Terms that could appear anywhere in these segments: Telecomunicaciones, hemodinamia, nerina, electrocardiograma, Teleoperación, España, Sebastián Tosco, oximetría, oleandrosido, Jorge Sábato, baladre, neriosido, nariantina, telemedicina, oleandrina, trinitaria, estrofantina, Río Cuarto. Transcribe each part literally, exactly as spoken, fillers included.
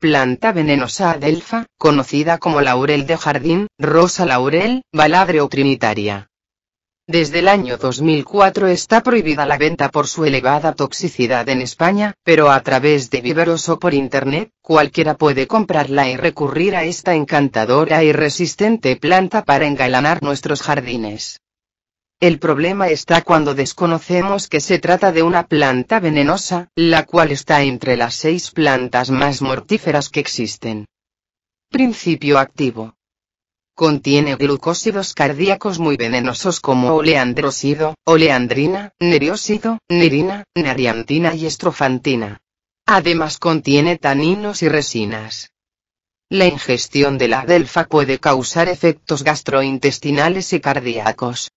Planta venenosa adelfa, conocida como laurel de jardín, rosa laurel, baladre o trinitaria. Desde el año dos mil cuatro está prohibida la venta por su elevada toxicidad en España, pero a través de viveros o por internet, cualquiera puede comprarla y recurrir a esta encantadora y resistente planta para engalanar nuestros jardines. El problema está cuando desconocemos que se trata de una planta venenosa, la cual está entre las seis plantas más mortíferas que existen. Principio activo. Contiene glucósidos cardíacos muy venenosos como oleandrosido, oleandrina, neriosido, nerina, nariantina y estrofantina. Además contiene taninos y resinas. La ingestión de la adelfa puede causar efectos gastrointestinales y cardíacos.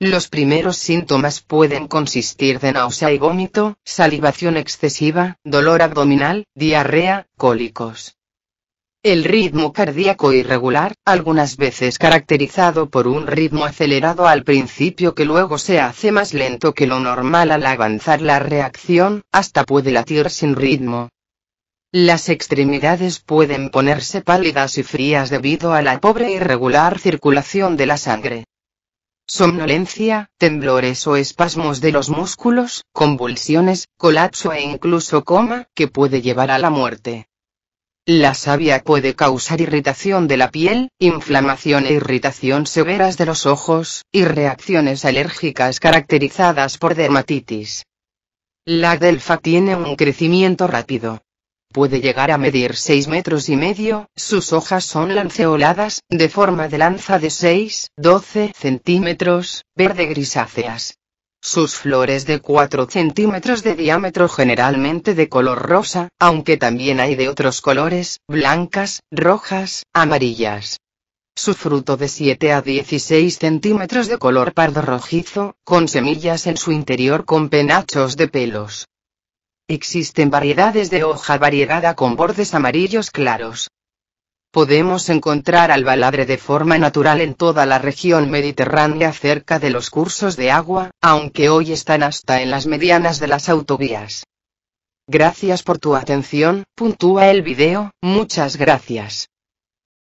Los primeros síntomas pueden consistir de náusea y vómito, salivación excesiva, dolor abdominal, diarrea, cólicos. El ritmo cardíaco irregular, algunas veces caracterizado por un ritmo acelerado al principio que luego se hace más lento que lo normal al avanzar la reacción, hasta puede latir sin ritmo. Las extremidades pueden ponerse pálidas y frías debido a la pobre y regular circulación de la sangre. Somnolencia, temblores o espasmos de los músculos, convulsiones, colapso e incluso coma, que puede llevar a la muerte. La savia puede causar irritación de la piel, inflamación e irritación severas de los ojos, y reacciones alérgicas caracterizadas por dermatitis. La adelfa tiene un crecimiento rápido. Puede llegar a medir seis metros y medio, sus hojas son lanceoladas, de forma de lanza de seis a doce centímetros, verde grisáceas. Sus flores de cuatro centímetros de diámetro generalmente de color rosa, aunque también hay de otros colores, blancas, rojas, amarillas. Su fruto de siete a dieciséis centímetros de color pardo rojizo, con semillas en su interior con penachos de pelos. Existen variedades de hoja variegada con bordes amarillos claros. Podemos encontrar al baladre de forma natural en toda la región mediterránea cerca de los cursos de agua, aunque hoy están hasta en las medianas de las autovías. Gracias por tu atención, puntúa el video, muchas gracias.